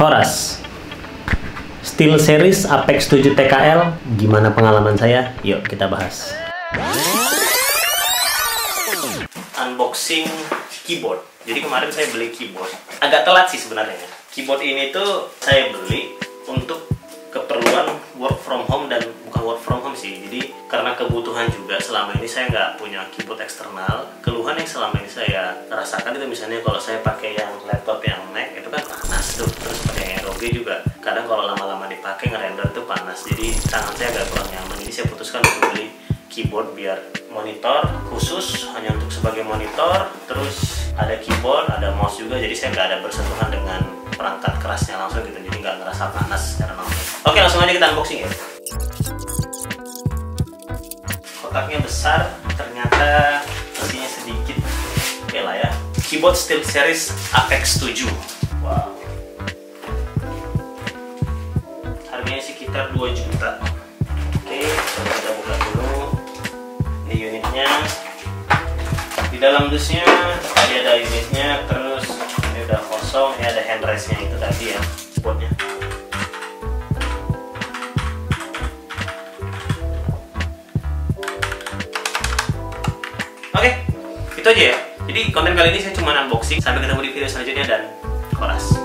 Horas. SteelSeries Apex 7 TKL, gimana pengalaman saya? Yuk kita bahas. Unboxing keyboard. Jadi kemarin saya beli keyboard. Agak telat sih sebenarnya. Keyboard ini tuh saya beli untuk keperluan work from home dan bukan work from home sih. Jadi karena kebutuhan juga, selama ini saya nggak punya keyboard eksternal. Keluhan yang selama ini saya rasakan itu misalnya kalau saya pakai yang laptop yang Mac itu kan panas tuh. Terus pakai ROG juga. Kadang kalau lama-lama dipakai ngerender tuh panas. Jadi tangan saya agak kurang nyaman. Jadi saya putuskan untuk beli keyboard biar monitor khusus hanya untuk sebagai monitor, terus ada keyboard, ada mouse juga, jadi saya nggak ada bersentuhan dengan perangkat kerasnya langsung gitu, jadi nggak ngerasa panas secara langsung. Oke, langsung aja kita unboxing ya. Kotaknya besar, ternyata isinya sedikit. Oke lah ya. Keyboard SteelSeries Apex 7. Wow. Harganya sekitar 2 juta. Oke, coba kita buka dulu. Ini unitnya. Di dalam dusnya tadi ada unitnya, terus ini udah kosong, ini ada handrestnya itu tadi ya, supportnya. Oke, itu aja ya. Jadi konten kali ini saya cuma unboxing. Sampai ketemu di video selanjutnya dan horas.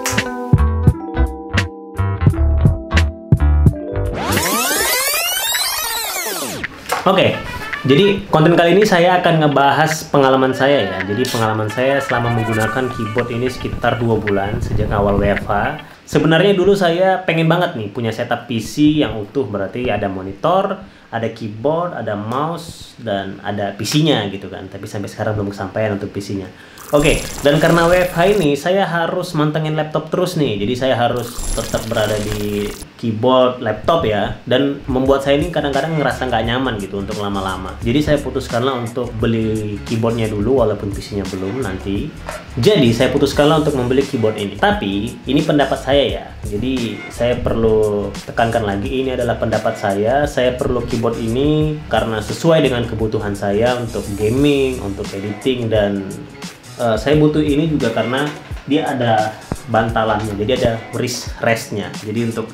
Oke, jadi konten kali ini saya akan ngebahas pengalaman saya ya. Jadi pengalaman saya selama menggunakan keyboard ini sekitar 2 bulan sejak awal WFH. Sebenarnya dulu saya pengen banget nih punya setup PC yang utuh, berarti ada monitor, ada keyboard, ada mouse, dan ada PC-nya gitu kan. Tapi sampai sekarang belum kesampaian untuk PC-nya. Oke, dan karena WFH ini saya harus mantengin laptop terus nih. Jadi saya harus tetap berada di keyboard laptop ya, dan membuat saya ini kadang-kadang ngerasa nggak nyaman gitu untuk lama-lama. Jadi saya putuskanlah untuk beli keyboardnya dulu walaupun PC-nya belum nanti. Jadi saya putuskanlah untuk membeli keyboard ini. Tapi ini pendapat saya ya. Jadi saya perlu tekankan lagi, ini adalah pendapat saya. Saya perlu keyboard ini karena sesuai dengan kebutuhan saya untuk gaming, untuk editing, dan saya butuh ini juga karena dia ada bantalannya, jadi ada wrist restnya. Jadi untuk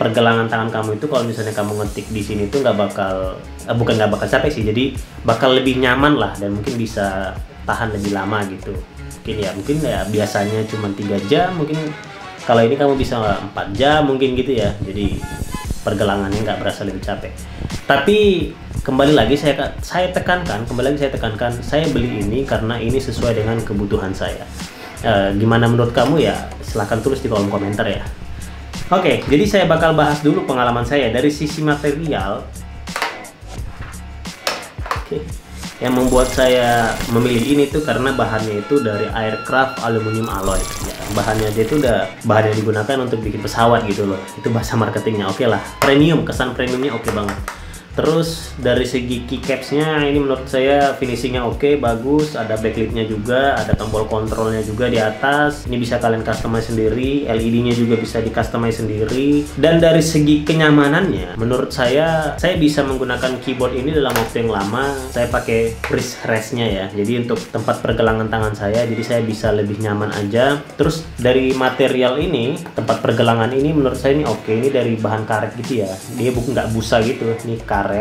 pergelangan tangan kamu itu kalau misalnya kamu ngetik di sini tuh nggak bakal bukan nggak bakal capek sih, jadi bakal lebih nyaman lah dan mungkin bisa tahan lebih lama gitu. Mungkin ya biasanya cuma 3 jam, mungkin kalau ini kamu bisa 4 jam mungkin gitu ya. Jadi pergelangannya nggak berasa lebih capek. Tapi kembali lagi saya tekankan, saya beli ini karena ini sesuai dengan kebutuhan saya. Gimana menurut kamu ya? Silahkan tulis di kolom komentar ya. Oke, jadi saya bakal bahas dulu pengalaman saya dari sisi material. Oke. Yang membuat saya memilih ini tuh karena bahannya itu dari aircraft aluminium alloy. Ya, bahannya dia itu udah bahan yang digunakan untuk bikin pesawat gitu loh. Itu bahasa marketingnya. Oke lah, premium, kesan premiumnya oke banget. Terus dari segi keycapsnya ini menurut saya finishingnya oke, bagus. Ada backlit-nya juga, ada tombol kontrolnya juga di atas. Ini bisa kalian customize sendiri, LED-nya juga bisa di customize sendiri. Dan dari segi kenyamanannya, menurut saya bisa menggunakan keyboard ini dalam waktu yang lama. Saya pakai wrist rest-nya ya, jadi untuk tempat pergelangan tangan saya, jadi saya bisa lebih nyaman aja. Terus dari material ini, tempat pergelangan ini menurut saya ini oke. Ini dari bahan karet gitu ya, dia nggak busa gitu, ini karet.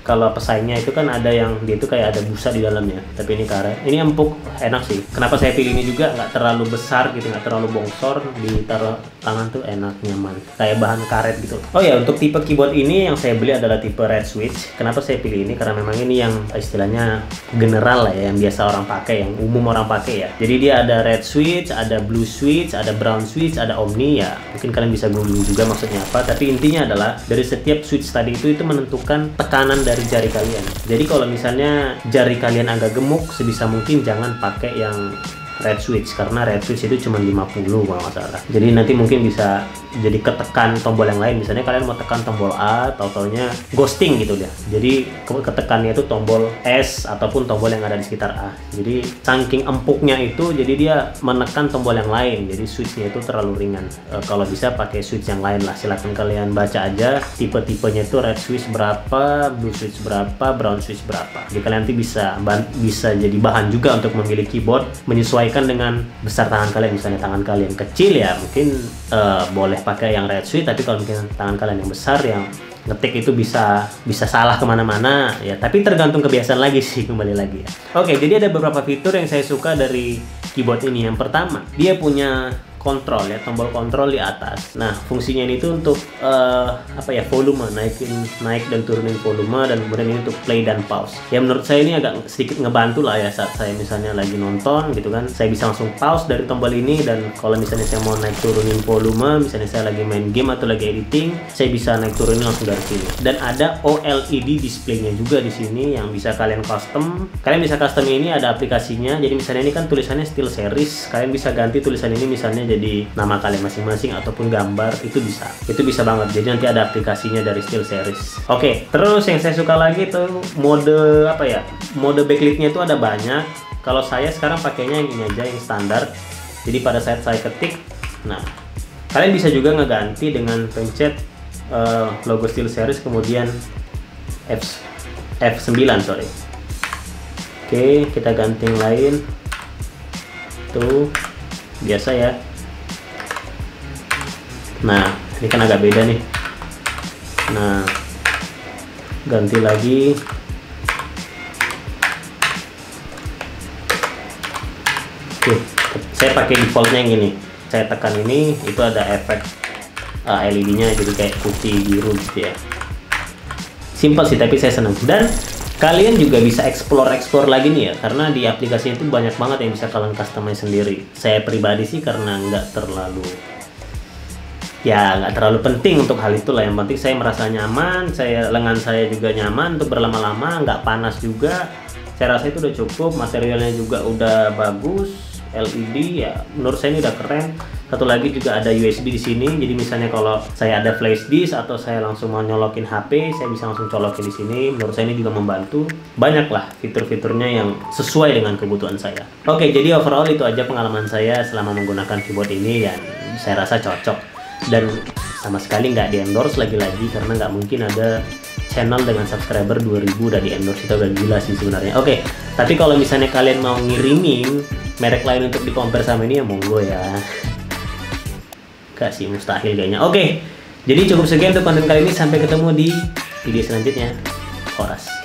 Kalau pesaingnya itu kan ada yang dia itu kayak ada busa di dalamnya, tapi ini karet. Ini empuk, enak sih. Kenapa saya pilih ini juga, nggak terlalu besar gitu, nggak terlalu bongsor, ditaruh tangan tuh enak, nyaman, kayak bahan karet gitu. Oh ya, untuk tipe keyboard ini yang saya beli adalah tipe red switch. Kenapa saya pilih ini, karena memang ini yang istilahnya general lah ya, yang biasa orang pakai, yang umum orang pakai ya. Jadi dia ada red switch, ada blue switch, ada brown switch, ada omni ya. Mungkin kalian bisa googling juga maksudnya apa, tapi intinya adalah dari setiap switch tadi itu menentukan tekanan dari jari kalian. Jadi kalau misalnya jari kalian agak gemuk, sebisa mungkin jangan pakai yang red switch, karena red switch itu cuma 50 kalau nggak salah. Jadi nanti mungkin bisa jadi ketekan tombol yang lain. Misalnya kalian mau tekan tombol A, taunya ghosting gitu deh. Jadi ketekannya itu tombol S ataupun tombol yang ada di sekitar A. Jadi saking empuknya itu, jadi dia menekan tombol yang lain. Jadi switchnya itu terlalu ringan. Kalau bisa pakai switch yang lain lah. Silahkan kalian baca aja tipe-tipenya itu red switch berapa, blue switch berapa, brown switch berapa. Jadi kalian nanti bisa jadi bahan juga untuk memilih keyboard menyesuaikan sesuaikan dengan besar tangan kalian. Misalnya tangan kalian kecil ya mungkin boleh pakai yang red switch, tapi kalau mungkin tangan kalian yang besar yang ngetik itu bisa salah kemana-mana ya, tapi tergantung kebiasaan lagi sih, kembali lagi ya. Oke, jadi ada beberapa fitur yang saya suka dari keyboard ini. Yang pertama, dia punya kontrol ya, tombol kontrol di atas. Nah, fungsinya ini tuh untuk apa ya, volume, naik dan turunin volume, dan kemudian ini untuk play dan pause. Ya menurut saya ini agak sedikit ngebantu lah ya, saat saya misalnya lagi nonton gitu kan, saya bisa langsung pause dari tombol ini, dan kalau misalnya saya mau naik turunin volume, misalnya saya lagi main game atau lagi editing, saya bisa naik turunin langsung dari sini. Dan ada OLED displaynya juga di sini yang bisa kalian custom. Kalian bisa custom ini, ada aplikasinya. Jadi misalnya ini kan tulisannya SteelSeries, kalian bisa ganti tulisan ini misalnya jadi nama kalian masing-masing ataupun gambar, itu bisa banget. Jadi nanti ada aplikasinya dari SteelSeries. Oke, terus yang saya suka lagi itu mode apa ya, mode backlight-nya itu ada banyak. Kalau saya sekarang pakainya yang ini aja, yang standar. Jadi pada saat saya ketik, nah kalian bisa juga ngeganti dengan pencet logo SteelSeries kemudian F9 sorry. Oke, kita ganti yang lain tuh biasa ya. Nah, ini kan agak beda nih. Nah, ganti lagi. Oke, saya pakai defaultnya yang ini. Saya tekan ini, itu ada efek LED-nya jadi kayak putih biru gitu ya. Simple sih, tapi saya senang. Dan kalian juga bisa explore lagi nih ya, karena di aplikasi itu banyak banget yang bisa kalian customize sendiri. Saya pribadi sih karena nggak terlalu penting untuk hal itulah. Yang penting saya merasa nyaman, lengan saya juga nyaman untuk berlama-lama, nggak panas juga. Saya rasa itu udah cukup, materialnya juga udah bagus, LED ya menurut saya ini udah keren. Satu lagi juga ada USB di sini, jadi misalnya kalau saya ada flash disk atau saya langsung mau nyolokin HP, saya bisa langsung colokin di sini. Menurut saya ini juga membantu. Banyaklah fitur-fiturnya yang sesuai dengan kebutuhan saya. Oke, jadi overall itu aja pengalaman saya selama menggunakan keyboard ini, yang saya rasa cocok dan sama sekali nggak di-endorse lagi-lagi, karena nggak mungkin ada channel dengan subscriber 2000 udah di-endorse, itu udah gila sih sebenarnya. Oke, tapi kalau misalnya kalian mau ngirimin merek lain untuk di-compare sama ini ya monggo ya. Gak sih, mustahil kayaknya. Oke, jadi cukup sekian untuk konten kali ini. Sampai ketemu di video selanjutnya. Horas.